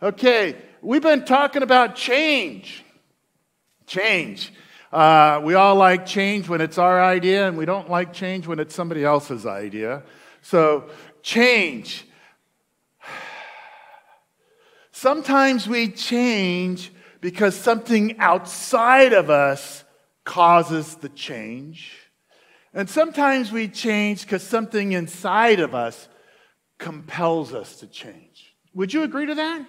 Okay, we've been talking about change. Change. We all like change when it's our idea, and we don't like change when it's somebody else's idea. So, change. Sometimes we change because something outside of us causes the change. And sometimes we change because something inside of us compels us to change. Would you agree to that?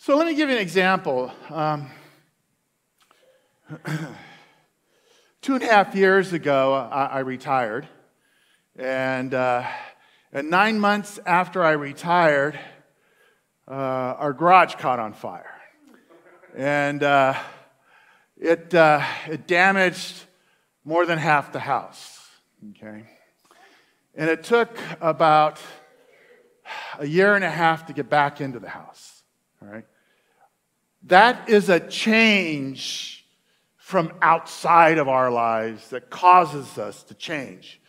So let me give you an example. 2.5 years ago, I retired. And 9 months after I retired, our garage caught on fire. And it damaged more than half the house. Okay? And it took about a year and a half to get back into the house. All right. That is a change from outside of our lives that causes us to change.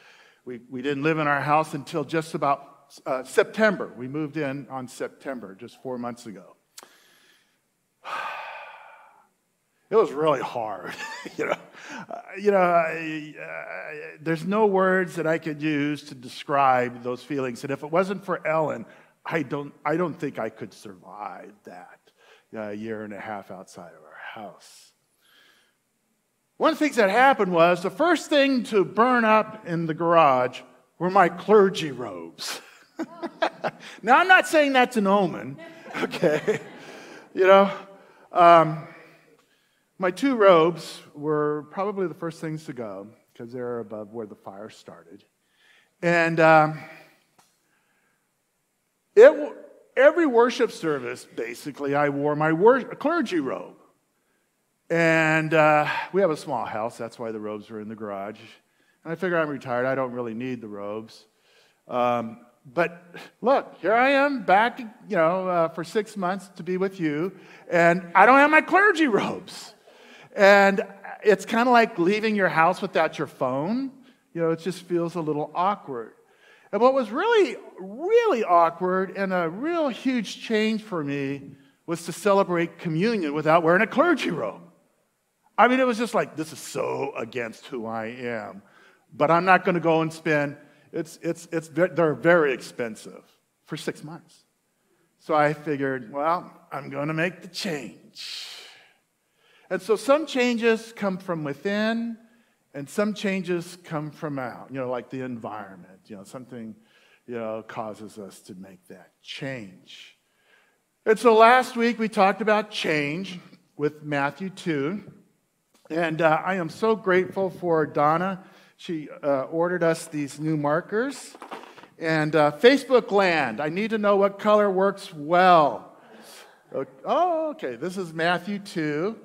We didn't live in our house until just about September. We moved in on September, just 4 months ago. It was really hard. There's no words that I could use to describe those feelings. And if it wasn't for Ellen, I don't think I could survive that year and a half outside of our house. One of the things that happened was the first thing to burn up in the garage were my clergy robes. Now, I'm not saying that's an omen, okay? My two robes were probably the first things to go because they were above where the fire started. And every worship service, basically, I wore my clergy robe. And we have a small house. That's why the robes were in the garage. And I figure I'm retired. I don't really need the robes. But look, here I am back, for 6 months to be with you. And I don't have my clergy robes. And it's kind of like leaving your house without your phone. It just feels a little awkward. And what was really, really awkward and a real huge change for me was to celebrate communion without wearing a clergy robe. I mean, it was just like, this is so against who I am. But I'm not going to go and spend, they're very expensive for 6 months. So I figured, well, I'm going to make the change. And so some changes come from within, and some changes come from out, like the environment. Something, causes us to make that change. And so last week we talked about change with Matthew 2. And I am so grateful for Donna. She ordered us these new markers. And Facebook land, I need to know what color works well. Oh, okay, this is Matthew 2.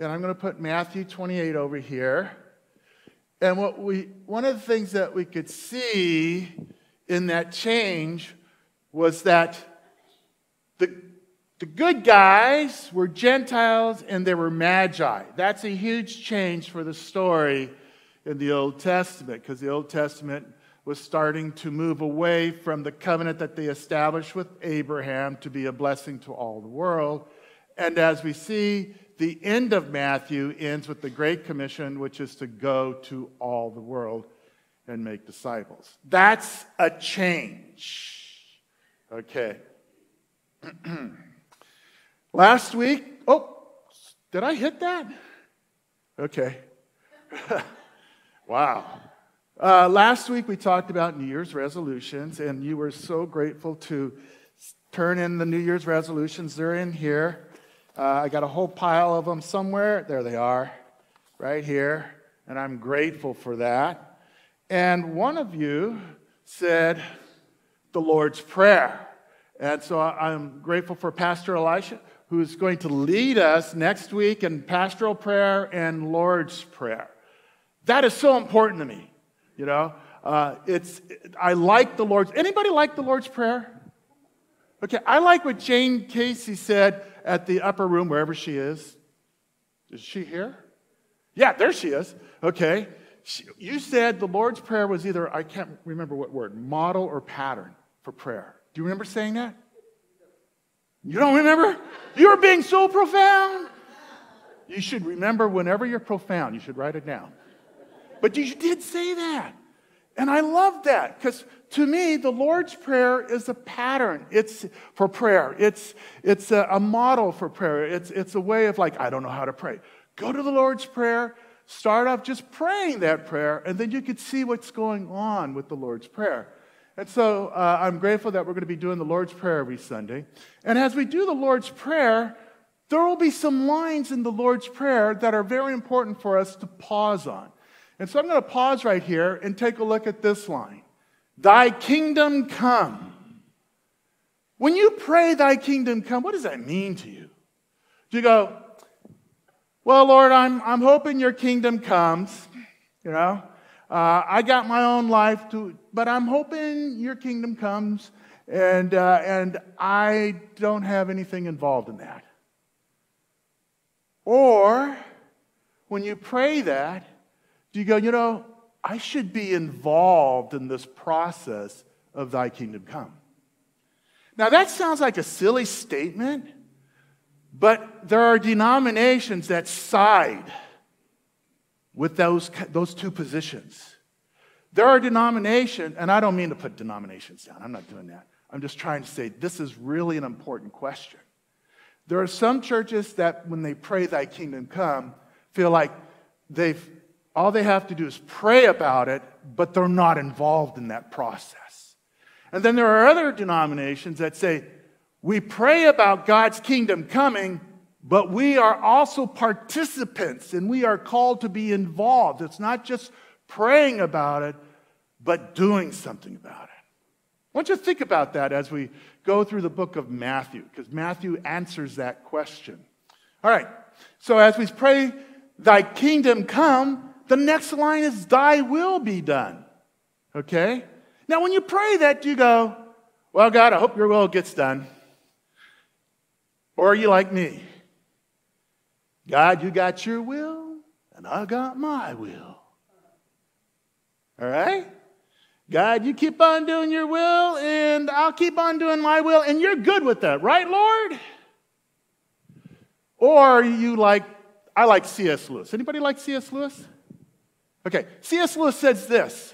And I'm going to put Matthew 28 over here. And one of the things that we could see in that change was that the good guys were Gentiles and they were magi. That's a huge change for the story in the Old Testament, because the Old Testament was starting to move away from the covenant that they established with Abraham to be a blessing to all the world. And as we see, the end of Matthew ends with the Great Commission, which is to go to all the world and make disciples. That's a change. Okay. Last week, did I hit that? Okay. Wow. Last week we talked about New Year's resolutions, and you were so grateful to turn in the New Year's resolutions. They're in here. I got a whole pile of them somewhere. There they are, right here. And I'm grateful for that. And one of you said the Lord's Prayer. And so I'm grateful for Pastor Elisha, who's going to lead us next week in Pastoral Prayer and Lord's Prayer. That is so important to me. I like the Lord's. Anybody like the Lord's Prayer? Okay, I like what Jane Casey said at the upper room, wherever she is. Is she here? Yeah, there she is. Okay. You said the Lord's Prayer was either, I can't remember what word, model or pattern for prayer. Do you remember saying that? You don't remember? You're being so profound. You should remember whenever you're profound, you should write it down. But you did say that. And I love that, because to me, the Lord's Prayer is a pattern. It's for prayer. It's a model for prayer. It's a way of like, I don't know how to pray. Go to the Lord's Prayer. Start off just praying that prayer, and then you could see what's going on with the Lord's Prayer. And so I'm grateful that we're going to be doing the Lord's Prayer every Sunday. And as we do the Lord's Prayer, there will be some lines in the Lord's Prayer that are very important for us to pause on. And so I'm going to pause right here and take a look at this line. Thy kingdom come. When you pray, thy kingdom come, what does that mean to you? Do you go, well, Lord, I'm hoping your kingdom comes, you know? I got my own life, but I'm hoping your kingdom comes, and I don't have anything involved in that. Or when you pray that, do you go, you know, I should be involved in this process of thy kingdom come. Now, that sounds like a silly statement, but there are denominations that side with those two positions. There are denominations, and I don't mean to put denominations down. I'm not doing that. I'm just trying to say this is really an important question. There are some churches that when they pray thy kingdom come, feel like all they have to do is pray about it, but they're not involved in that process. And then there are other denominations that say, we pray about God's kingdom coming, but we are also participants, and we are called to be involved. It's not just praying about it, but doing something about it. I want you to think about that as we go through the book of Matthew, because Matthew answers that question. All right, so as we pray, thy kingdom come, the next line is, thy will be done. Okay? Now, when you pray that, you go, well, God, I hope your will gets done. Or are you like me? God, you got your will, and I got my will. All right? God, you keep on doing your will, and I'll keep on doing my will, and you're good with that, right, Lord? Or are you like, I like C.S. Lewis. Anybody like C.S. Lewis? Okay, C.S. Lewis says this,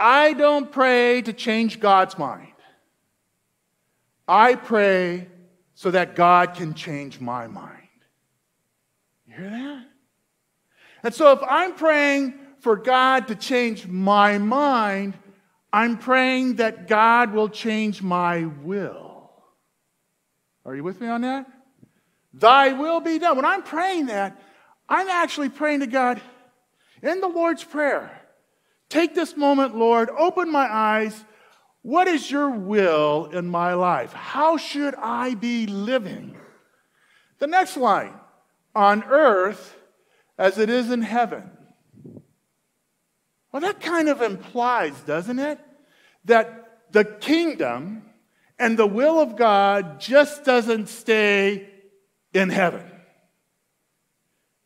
I don't pray to change God's mind. I pray so that God can change my mind. You hear that? And so if I'm praying for God to change my mind, I'm praying that God will change my will. Are you with me on that? Thy will be done. When I'm praying that, I'm actually praying to God in the Lord's Prayer. Take this moment, Lord, open my eyes. What is your will in my life? How should I be living? The next line, on earth as it is in heaven. Well, that kind of implies, doesn't it, that the kingdom and the will of God just doesn't stay in heaven.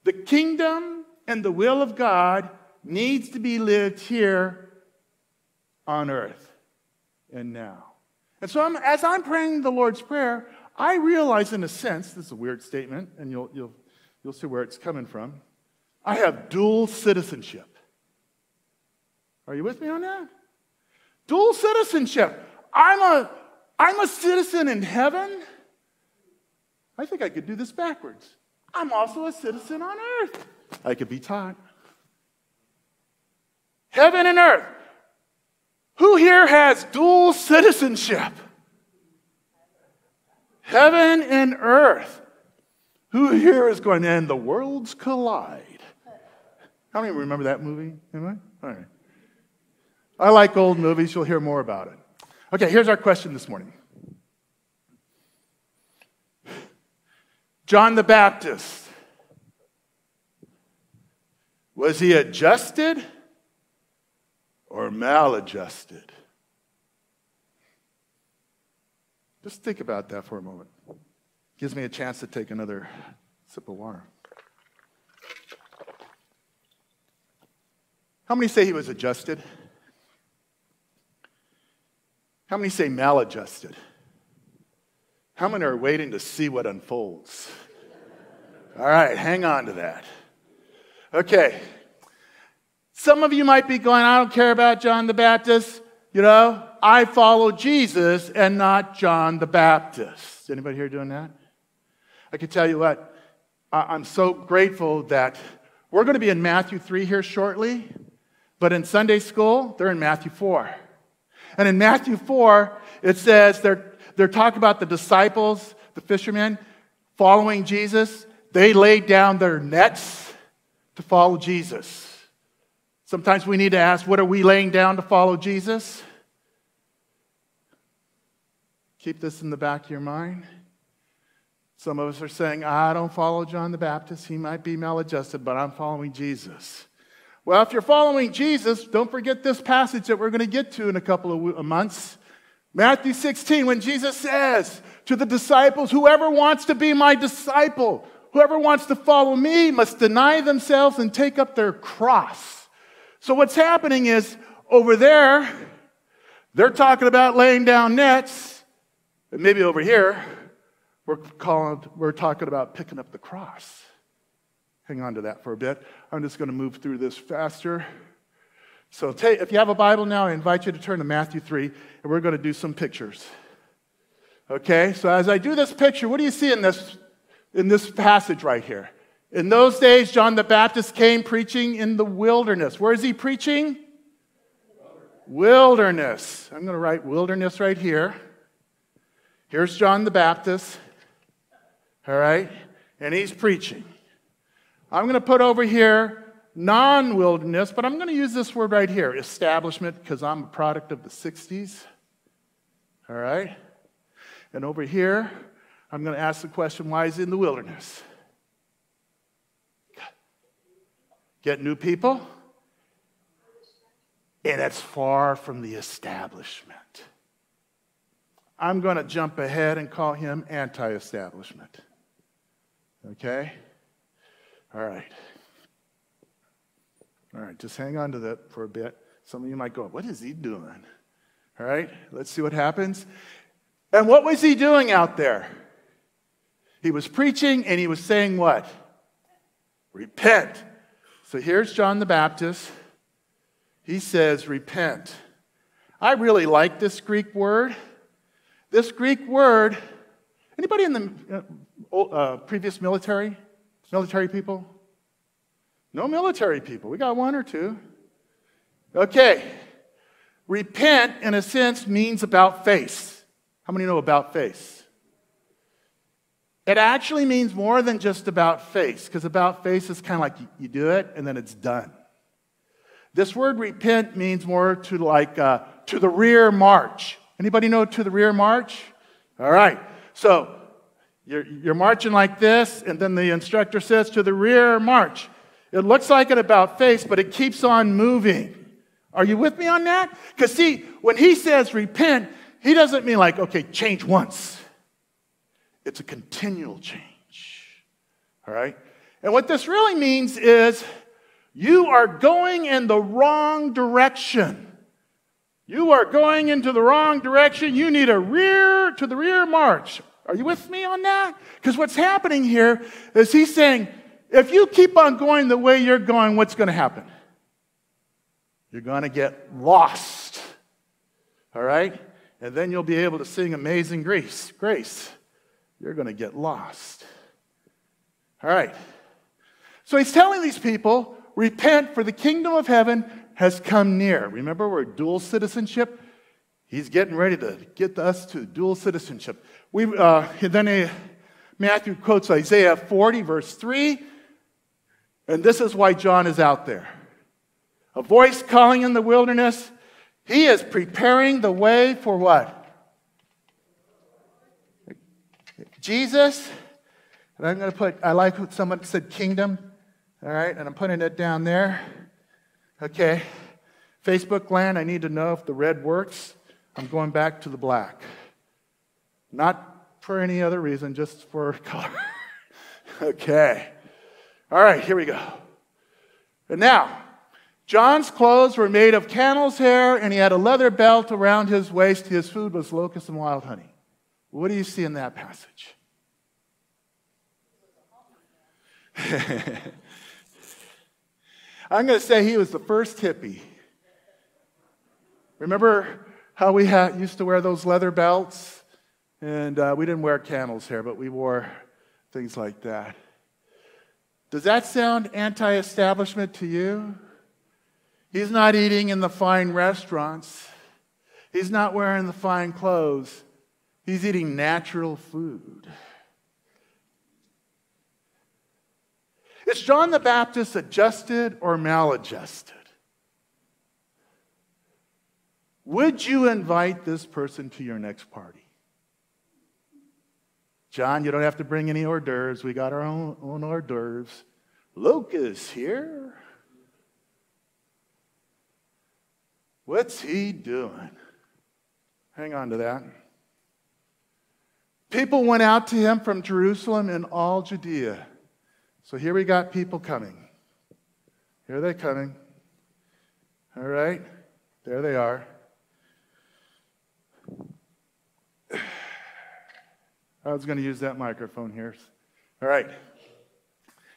The kingdom and the will of God needs to be lived here on earth and now. And so as I'm praying the Lord's Prayer, I realize in a sense, this is a weird statement, and you'll see where it's coming from, I have dual citizenship. Are you with me on that? Dual citizenship. I'm a citizen in heaven. I think I could do this backwards. I'm also a citizen on earth. I could be taught. Heaven and earth. Who here has dual citizenship? Heaven and earth. Who here is going to end the worlds collide? How many remember that movie? Anybody? All right. I like old movies. You'll hear more about it. Okay, here's our question this morning. John the Baptist, was he adjusted or maladjusted? Just think about that for a moment. Gives me a chance to take another sip of water. How many say he was adjusted? How many say maladjusted? How many are waiting to see what unfolds? All right, hang on to that. Okay. Some of you might be going, I don't care about John the Baptist. You know, I follow Jesus and not John the Baptist. Anybody here doing that? I can tell you what, I'm so grateful that we're going to be in Matthew 3 here shortly, but in Sunday school, they're in Matthew 4. And in Matthew 4, it says they're talking about the disciples, the fishermen, following Jesus. They laid down their nets to follow Jesus. Sometimes we need to ask, what are we laying down to follow Jesus? Keep this in the back of your mind. Some of us are saying, I don't follow John the Baptist. He might be maladjusted, but I'm following Jesus. Well, if you're following Jesus, don't forget this passage that we're going to get to in a couple of months. Matthew 16, when Jesus says to the disciples, whoever wants to be my disciple, whoever wants to follow me must deny themselves and take up their cross. So what's happening is over there, they're talking about laying down nets. And maybe over here, we're talking about picking up the cross. Hang on to that for a bit. I'm just going to move through this faster. So if you have a Bible now, I invite you to turn to Matthew 3, and we're going to do some pictures. Okay, so as I do this picture, what do you see in this passage right here? In those days, John the Baptist came preaching in the wilderness. Where is he preaching? Wilderness. I'm going to write wilderness right here. Here's John the Baptist, all right, and he's preaching. I'm going to put over here non-wilderness, but I'm going to use this word right here, establishment, because I'm a product of the 60s, all right? And over here, I'm going to ask the question, why is he in the wilderness? Get new people, and it's far from the establishment. I'm going to jump ahead and call him anti-establishment. Okay? All right. All right, just hang on to that for a bit. Some of you might go, what is he doing? All right, let's see what happens. And what was he doing out there? He was preaching and he was saying what? Repent. So here's John the Baptist. He says, repent. I really like this Greek word. This Greek word, anybody in the previous military? Military people? No military people. We got one or two. Okay. Repent, in a sense, means about face. How many know about face? It actually means more than just about face, because about face is kind of like you do it and then it's done. This word repent means more to like to the rear march. Anybody know to the rear march? All right. So you're marching like this, and then the instructor says to the rear march. It looks like an about face, but it keeps on moving. Are you with me on that? Because see, when he says repent, he doesn't mean like, okay, change once. It's a continual change. All right? And what this really means is you are going in the wrong direction. You are going into the wrong direction. You need a rear to the rear march. Are you with me on that? Because what's happening here is he's saying, if you keep on going the way you're going, what's going to happen? You're going to get lost. All right? And then you'll be able to sing Amazing Grace. You're going to get lost. All right. So he's telling these people, repent, for the kingdom of heaven has come near. Remember, we're dual citizenship. He's getting ready to get us to dual citizenship. Then Matthew quotes Isaiah 40, verse 3, and this is why John is out there. A voice calling in the wilderness. He is preparing the way for what? Jesus. And I'm going to put, I like what someone said, kingdom. All right, and I'm putting it down there. Okay, Facebook land, I need to know if the red works. I'm going back to the black. Not for any other reason, just for color. Okay. All right, here we go. And now, John's clothes were made of camel's hair, and he had a leather belt around his waist. His food was locusts and wild honey. What do you see in that passage? I'm going to say he was the first hippie. Remember how we used to wear those leather belts? And we didn't wear camel's hair, but we wore things like that. Does that sound anti-establishment to you? He's not eating in the fine restaurants. He's not wearing the fine clothes. He's eating natural food. Is John the Baptist adjusted or maladjusted? Would you invite this person to your next party? John, you don't have to bring any hors d'oeuvres. We got our own hors d'oeuvres. Luke is here. What's he doing? Hang on to that. People went out to him from Jerusalem and all Judea. So here we got people coming. Here they're coming. All right. There they are. I was going to use that microphone here. All right.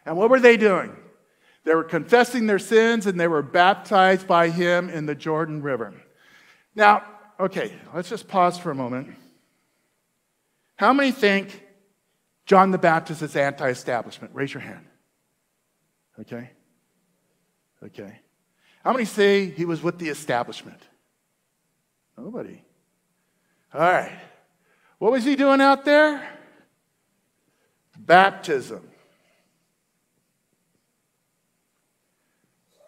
And what were they doing? They were confessing their sins and they were baptized by him in the Jordan River. Now, okay, let's just pause for a moment. How many think John the Baptist is anti-establishment? Raise your hand. Okay? Okay. How many say he was with the establishment? Nobody. All right. What was he doing out there? Baptism.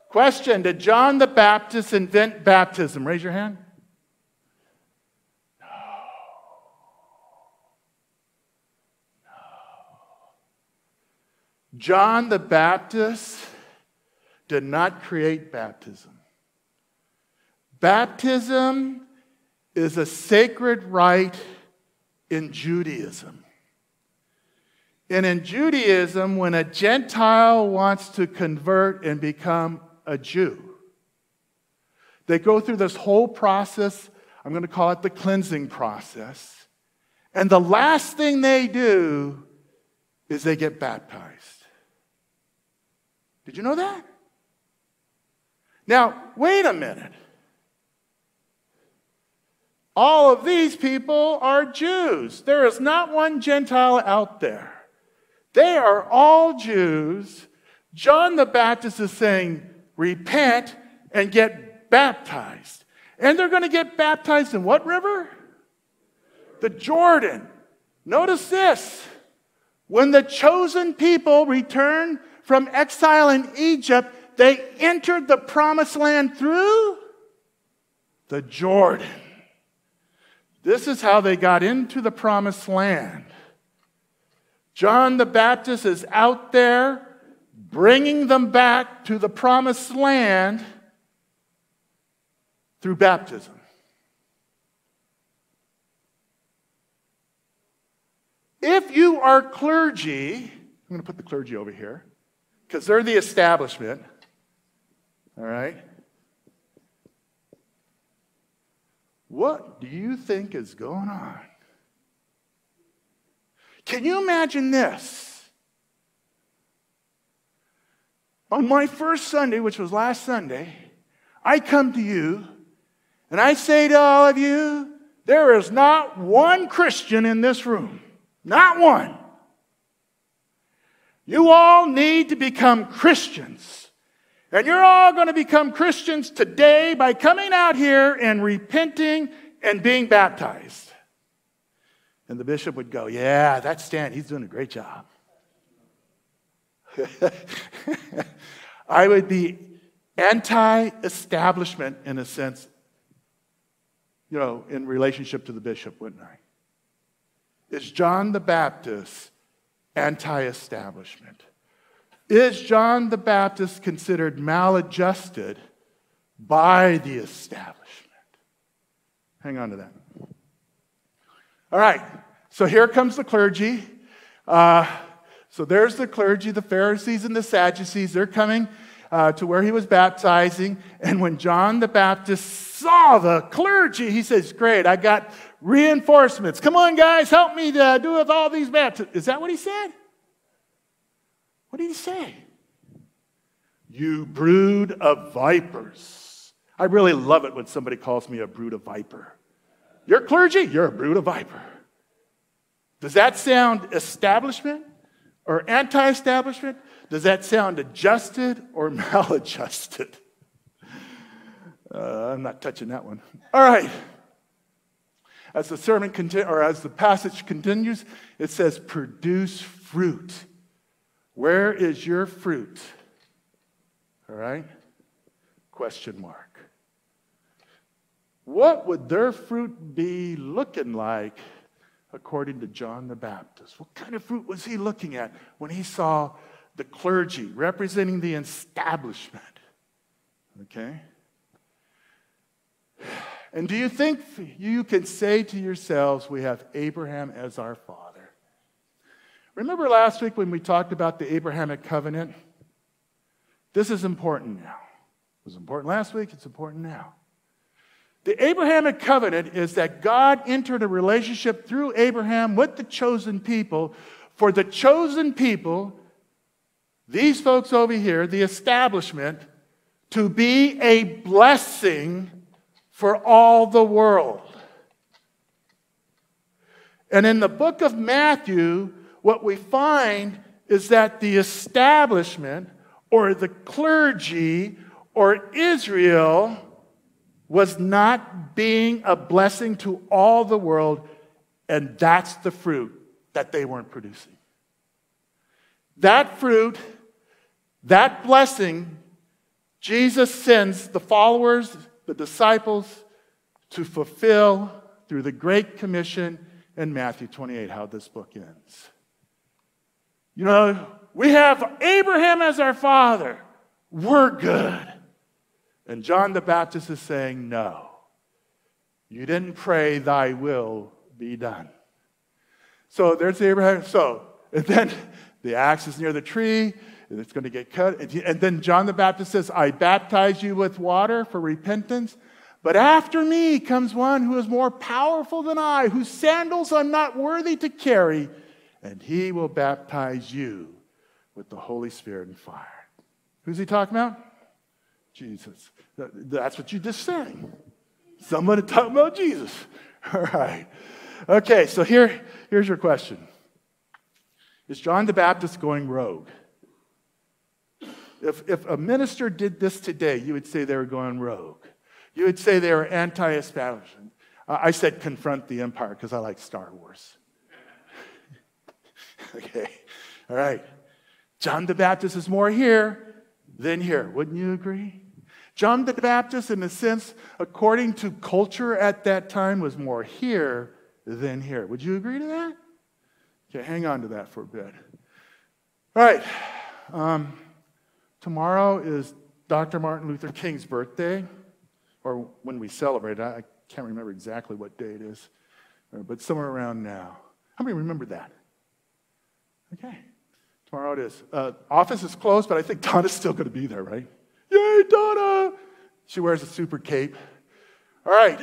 Question, did John the Baptist invent baptism? Raise your hand. No. No. John the Baptist did not create baptism. Baptism is a sacred rite in Judaism. And in Judaism, when a Gentile wants to convert and become a Jew, they go through this whole process. I'm going to call it the cleansing process. And the last thing they do is they get baptized. Did you know that? Now, wait a minute. All of these people are Jews. There is not one Gentile out there. They are all Jews. John the Baptist is saying, repent and get baptized. And they're going to get baptized in what river? The Jordan. Notice this. When the chosen people returned from exile in Egypt, they entered the promised land through the Jordan. This is how they got into the promised land. John the Baptist is out there bringing them back to the promised land through baptism. If you are clergy, I'm going to put the clergy over here because they're the establishment, all right? What do you think is going on? Can you imagine this? On my first Sunday, which was last Sunday, I come to you and I say to all of you, there is not one Christian in this room. Not one. You all need to become Christians. And you're all going to become Christians today by coming out here and repenting and being baptized. And the bishop would go, yeah, that's Stan. He's doing a great job. I would be anti-establishment in a sense, you know, in relationship to the bishop, wouldn't I? Is John the Baptist anti-establishment? Is John the Baptist considered maladjusted by the establishment? Hang on to that. All right, so here comes the clergy. So there's the clergy, the Pharisees and the Sadducees. They're coming to where he was baptizing. And when John the Baptist saw the clergy, he says, great, I got reinforcements. Come on, guys, help me to do with all these baptisms. Is that what he said? What did he say? You brood of vipers. I really love it when somebody calls me a brood of viper. You're clergy, you're a brood of viper. Does that sound establishment or anti-establishment? Does that sound adjusted or maladjusted? I'm not touching that one. All right. As the sermon as the passage continues, it says, "Produce fruit." Where is your fruit? All right? Question mark. What would their fruit be looking like according to John the Baptist? What kind of fruit was he looking at when he saw the clergy representing the establishment? Okay? And do you think you can say to yourselves, we have Abraham as our father? Remember last week when we talked about the Abrahamic covenant? This is important now. It was important last week, it's important now. The Abrahamic covenant is that God entered a relationship through Abraham with the chosen people. For the chosen people, these folks over here, the establishment, to be a blessing for all the world. And in the book of Matthew, what we find is that the establishment or the clergy or Israel was not being a blessing to all the world, and that's the fruit that they weren't producing. That fruit, that blessing, Jesus sends the followers, the disciples, to fulfill through the Great Commission in Matthew 28, how this book ends. You know, we have Abraham as our father. We're good. And John the Baptist is saying, no. You didn't pray, thy will be done. So there's Abraham. So, and then the axe is near the tree, and it's going to get cut. And then John the Baptist says, I baptize you with water for repentance. But after me comes one who is more powerful than I, whose sandals I'm not worthy to carry, and he will baptize you with the Holy Spirit and fire. Who's he talking about? Jesus. That's what you just sang. Somebody talking about Jesus. All right. Okay, so here's your question. Is John the Baptist going rogue? If a minister did this today, you would say they were going rogue. You would say they were anti-establishment. I said confront the empire because I like Star Wars. Okay, all right. John the Baptist is more here than here. Wouldn't you agree? John the Baptist, in a sense, according to culture at that time, was more here than here. Would you agree to that? Okay, hang on to that for a bit. All right. Tomorrow is Dr. Martin Luther King's birthday, or when we celebrate. I can't remember exactly what day it is, but somewhere around now. How many remember that? Okay. Tomorrow it is. Office is closed, but I think Donna's still going to be there, right? Yay, Donna! She wears a super cape. All right.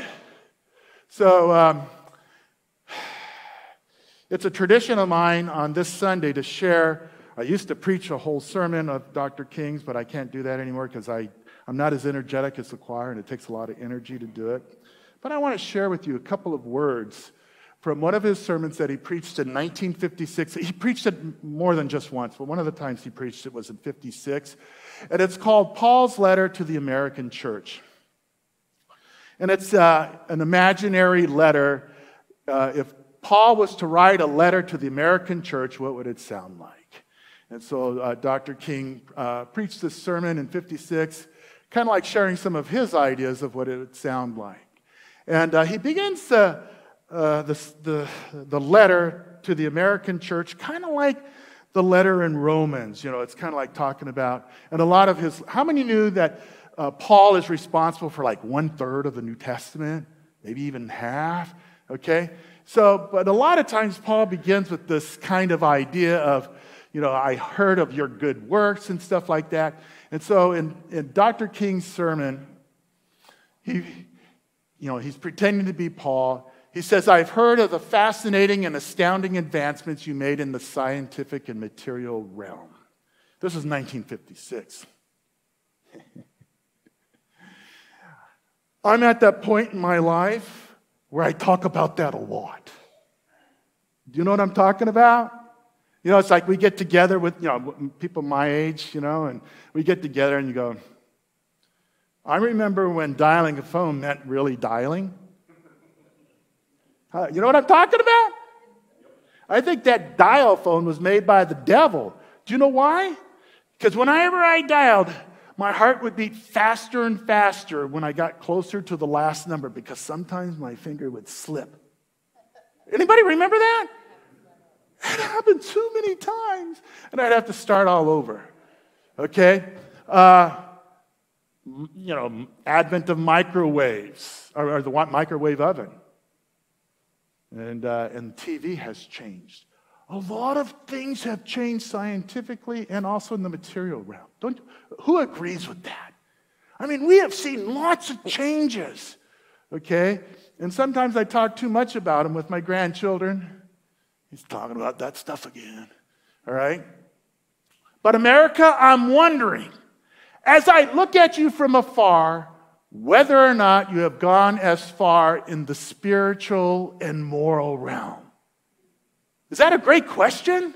So it's a tradition of mine on this Sunday to share. I used to preach a whole sermon of Dr. King's, but I can't do that anymore because I'm not as energetic as the choir, and it takes a lot of energy to do it. But I want to share with you a couple of words from one of his sermons that he preached in 1956. He preached it more than just once, but one of the times he preached it was in 56. And it's called Paul's Letter to the American Church. And it's an imaginary letter. If Paul was to write a letter to the American church, what would it sound like? And so Dr. King preached this sermon in 56, kind of like sharing some of his ideas of what it would sound like. And he begins the letter to the American church, kind of like the letter in Romans. You know, it's kind of like talking about, and a lot of his, how many knew that Paul is responsible for like 1/3 of the New Testament, maybe even half, okay? So, but a lot of times Paul begins with this kind of idea of, you know, I heard of your good works and stuff like that. And so in Dr. King's sermon, he's pretending to be Paul. He says, I've heard of the fascinating and astounding advancements you made in the scientific and material realm. This is 1956. I'm at that point in my life where I talk about that a lot. Do you know what I'm talking about? You know, it's like we get together with, you know, people my age, you know, and we get together and you go, I remember when dialing a phone meant really dialing. You know what I'm talking about? I think that dial phone was made by the devil. Do you know why? Because whenever I dialed, my heart would beat faster and faster when I got closer to the last number, because sometimes my finger would slip. Anybody remember that? It happened too many times, and I'd have to start all over, okay? You know, advent of microwaves, or the microwave oven. And TV has changed. A lot of things have changed scientifically and also in the material realm. Who agrees with that? I mean, we have seen lots of changes, okay? And sometimes I talk too much about them with my grandchildren. He's talking about that stuff again, all right? But America, I'm wondering, as I look at you from afar, whether or not you have gone as far in the spiritual and moral realm. Is that a great question?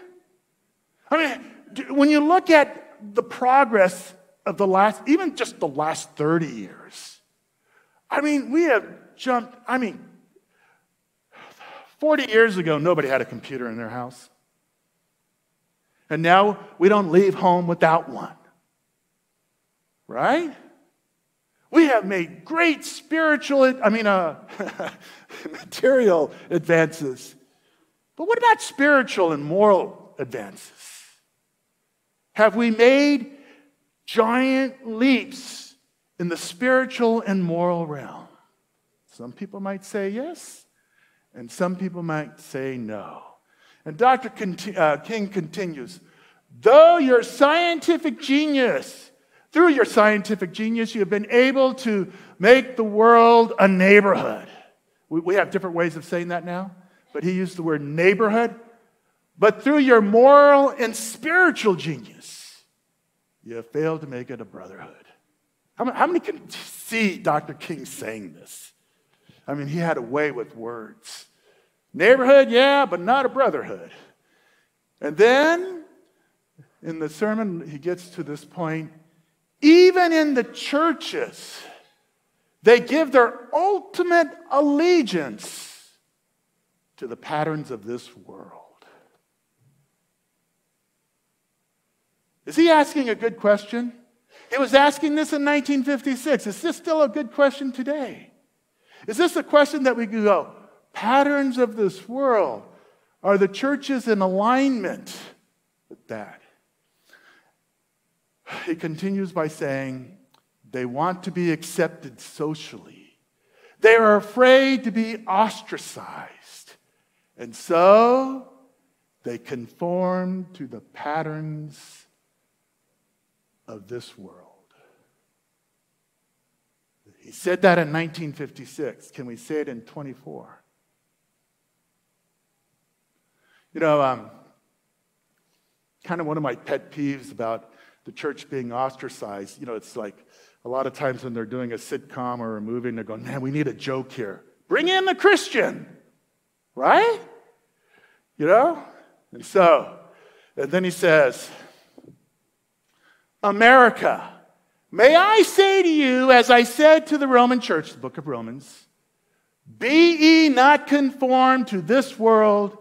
I mean, when you look at the progress of the last, even just the last 30 years, I mean, we have jumped, 40 years ago, nobody had a computer in their house. And now we don't leave home without one, right? We have made great spiritual, material advances. But what about spiritual and moral advances? Have we made giant leaps in the spiritual and moral realm? Some people might say yes, and some people might say no. And Dr. King continues, though your scientific genius... Through your scientific genius, you have been able to make the world a neighborhood. We have different ways of saying that now, but he used the word neighborhood. But through your moral and spiritual genius, you have failed to make it a brotherhood. How many can see Dr. King saying this? I mean, he had a way with words. Neighborhood, yeah, but not a brotherhood. And then, in the sermon, he gets to this point. Even in the churches, they give their ultimate allegiance to the patterns of this world. Is he asking a good question? He was asking this in 1956. Is this still a good question today? Is this a question that we can go, patterns of this world, are the churches in alignment with that? He continues by saying, they want to be accepted socially. They are afraid to be ostracized. And so, they conform to the patterns of this world. He said that in 1956. Can we say it in 24? You know, kind of one of my pet peeves about the church being ostracized, you know, it's like a lot of times when they're doing a sitcom or a movie and they're going, man, we need a joke here. Bring in the Christian, right? You know? And then he says, America, may I say to you, as I said to the Roman church, the book of Romans, be ye not conformed to this world,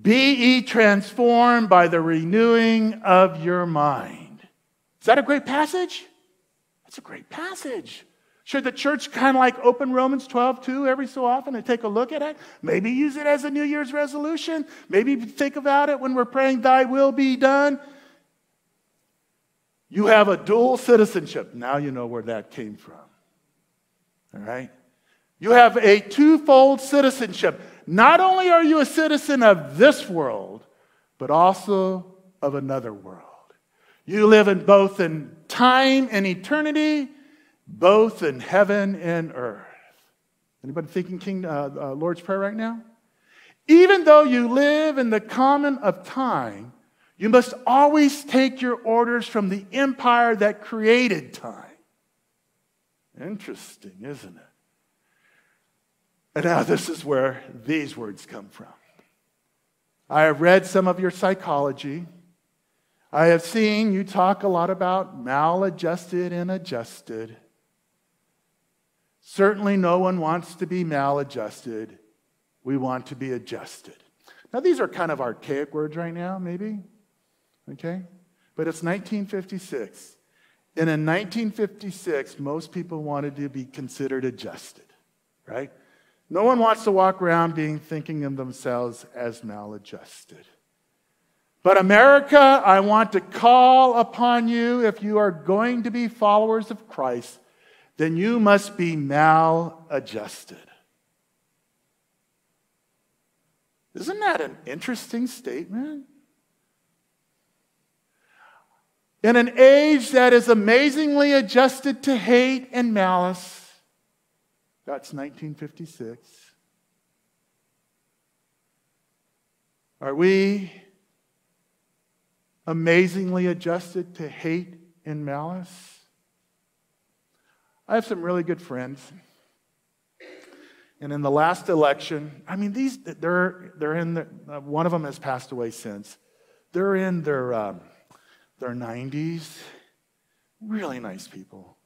be ye transformed by the renewing of your mind. Is that a great passage? That's a great passage. Should the church kind of like open Romans 12:2 every so often and take a look at it? Maybe use it as a New Year's resolution. Maybe think about it when we're praying, thy will be done. You have a dual citizenship. Now you know where that came from. All right? You have a twofold citizenship. Not only are you a citizen of this world, but also of another world. You live in both in time and eternity, both in heaven and earth. Anybody thinking Lord's Prayer right now? Even though you live in the common of time, you must always take your orders from the empire that created time. Interesting, isn't it? And now this is where these words come from. I have read some of your psychology. I have seen you talk a lot about maladjusted and adjusted. Certainly no one wants to be maladjusted. We want to be adjusted. Now these are kind of archaic words right now, maybe. Okay? But it's 1956. And in 1956, most people wanted to be considered adjusted, right? No one wants to walk around thinking of themselves as maladjusted. But America, I want to call upon you, if you are going to be followers of Christ, then you must be maladjusted. Isn't that an interesting statement? In an age that is amazingly adjusted to hate and malice, that's 1956. Are we amazingly adjusted to hate and malice? I have some really good friends. And in the last election, I mean, they're in the, one of them has passed away since. They're in their 90s. Really nice people.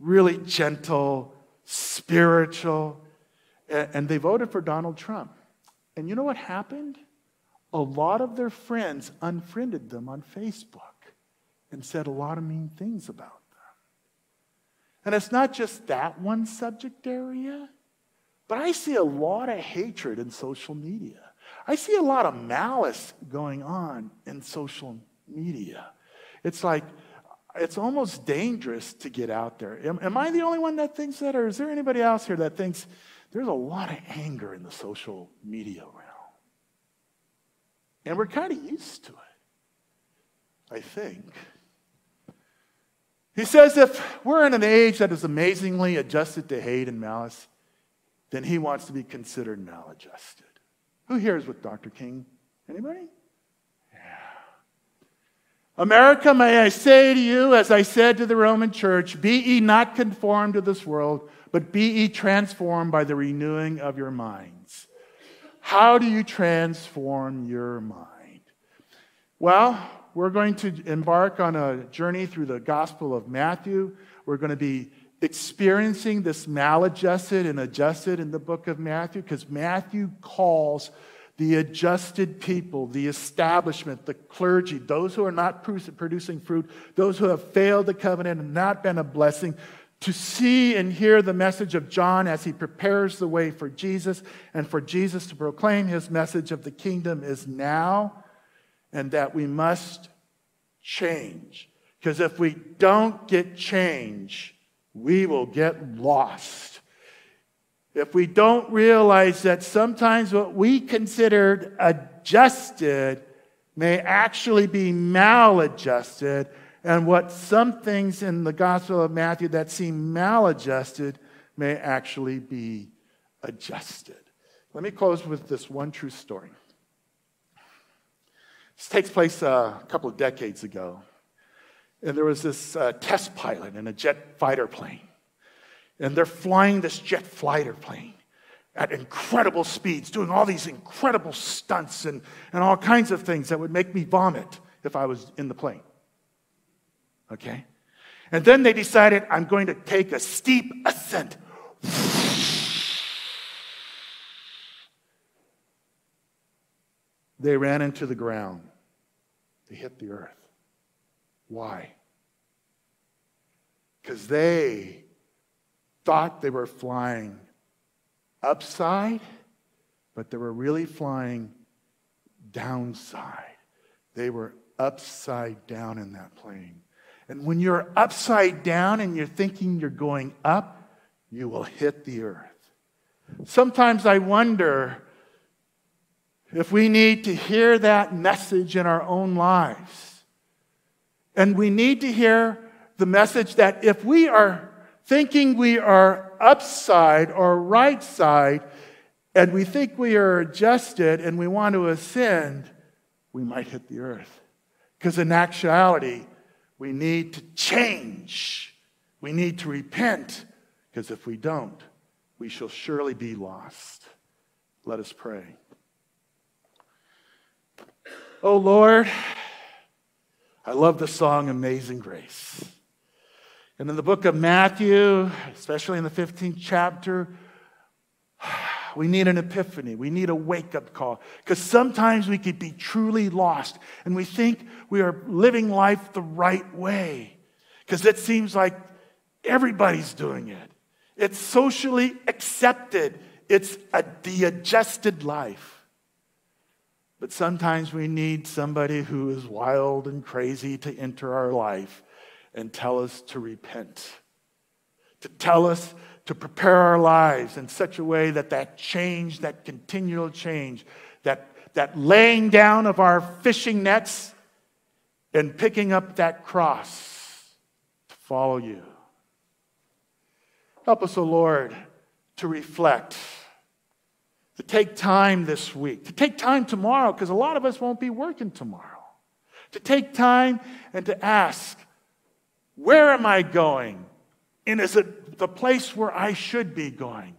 Really gentle, spiritual, and they voted for Donald Trump. And you know what happened? A lot of their friends unfriended them on Facebook and said a lot of mean things about them. And it's not just that one subject area, but I see a lot of hatred in social media. I see a lot of malice going on in social media. It's like, it's almost dangerous to get out there. Am I the only one that thinks that, or is there anybody else here that thinks there's a lot of anger in the social media realm? And we're kind of used to it, I think. He says if we're in an age that is amazingly adjusted to hate and malice, then he wants to be considered maladjusted. Who here is with Dr. King? Anybody? America, may I say to you, as I said to the Roman church, be ye not conformed to this world, but be ye transformed by the renewing of your minds. How do you transform your mind? Well, we're going to embark on a journey through the Gospel of Matthew. We're going to be experiencing this maladjusted and adjusted in the book of Matthew, because Matthew calls the adjusted people, the establishment, the clergy, those who are not producing fruit, those who have failed the covenant and not been a blessing, to see and hear the message of John as he prepares the way for Jesus, and for Jesus to proclaim his message of the kingdom is now, and that we must change. Because if we don't get change, we will get lost. If we don't realize that sometimes what we considered adjusted may actually be maladjusted, and what some things in the Gospel of Matthew that seem maladjusted may actually be adjusted. Let me close with this one true story. This takes place a couple of decades ago, and there was this test pilot in a jet fighter plane. And they're flying this jet fighter plane at incredible speeds, doing all these incredible stunts and all kinds of things that would make me vomit if I was in the plane. Okay? And then they decided, I'm going to take a steep ascent. They ran into the ground. They hit the earth. Why? Because they thought they were flying upside, but they were really flying downside. They were upside down in that plane. And when you're upside down and you're thinking you're going up, you will hit the earth. Sometimes I wonder if we need to hear that message in our own lives. And we need to hear the message that if we are thinking we are upside or right side, and we think we are adjusted and we want to ascend, we might hit the earth. Because in actuality, we need to change. We need to repent. Because if we don't, we shall surely be lost. Let us pray. Oh Lord, I love the song Amazing Grace. And in the book of Matthew, especially in the 15th chapter, we need an epiphany. We need a wake-up call. Because sometimes we could be truly lost. And we think we are living life the right way. Because it seems like everybody's doing it. It's socially accepted. It's a de-adjusted life. But sometimes we need somebody who is wild and crazy to enter our life and tell us to repent. To tell us to prepare our lives in such a way that change, that continual change, that laying down of our fishing nets and picking up that cross to follow you. Help us, O Lord, to reflect, to take time this week, to take time tomorrow, because a lot of us won't be working tomorrow, to take time and to ask, where am I going? And is it the place where I should be going?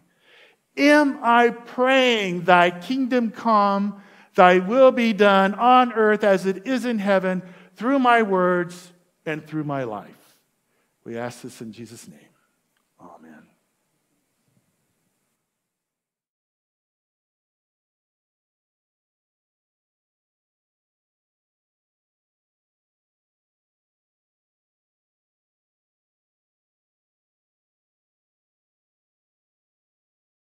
Am I praying, thy kingdom come, thy will be done on earth as it is in heaven, through my words and through my life? We ask this in Jesus' name.